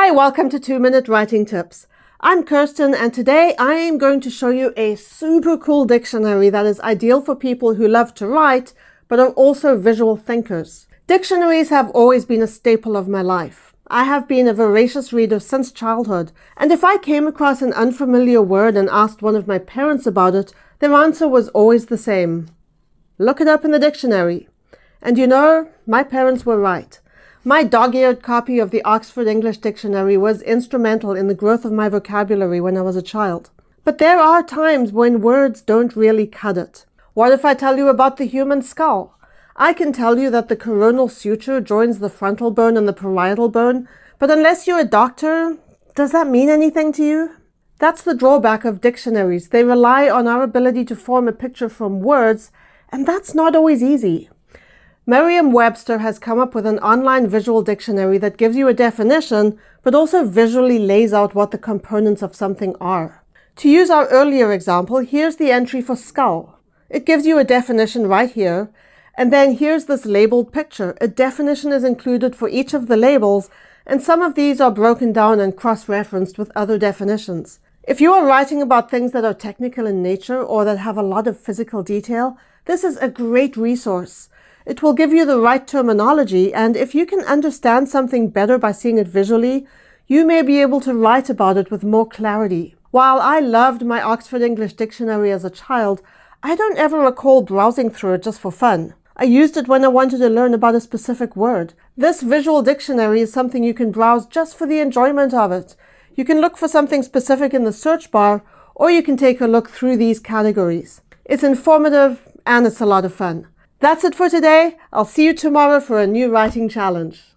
Hi, welcome to 2-Minute Writing Tips. I'm Kirsten and today I am going to show you a super cool dictionary that is ideal for people who love to write but are also visual thinkers. Dictionaries have always been a staple of my life. I have been a voracious reader since childhood, and if I came across an unfamiliar word and asked one of my parents about it, their answer was always the same. Look it up in the dictionary. And you know, my parents were right. My dog-eared copy of the Oxford English Dictionary was instrumental in the growth of my vocabulary when I was a child. But there are times when words don't really cut it. What if I tell you about the human skull? I can tell you that the coronal suture joins the frontal bone and the parietal bone, but unless you're a doctor, does that mean anything to you? That's the drawback of dictionaries. They rely on our ability to form a picture from words, and that's not always easy. Merriam-Webster has come up with an online visual dictionary that gives you a definition, but also visually lays out what the components of something are. To use our earlier example, here's the entry for skull. It gives you a definition right here, and then here's this labeled picture. A definition is included for each of the labels, and some of these are broken down and cross-referenced with other definitions. If you are writing about things that are technical in nature or that have a lot of physical detail, this is a great resource. It will give you the right terminology, and if you can understand something better by seeing it visually, you may be able to write about it with more clarity. While I loved my Oxford English Dictionary as a child, I don't ever recall browsing through it just for fun. I used it when I wanted to learn about a specific word. This visual dictionary is something you can browse just for the enjoyment of it. You can look for something specific in the search bar, or you can take a look through these categories. It's informative, and it's a lot of fun. That's it for today. I'll see you tomorrow for a new writing challenge.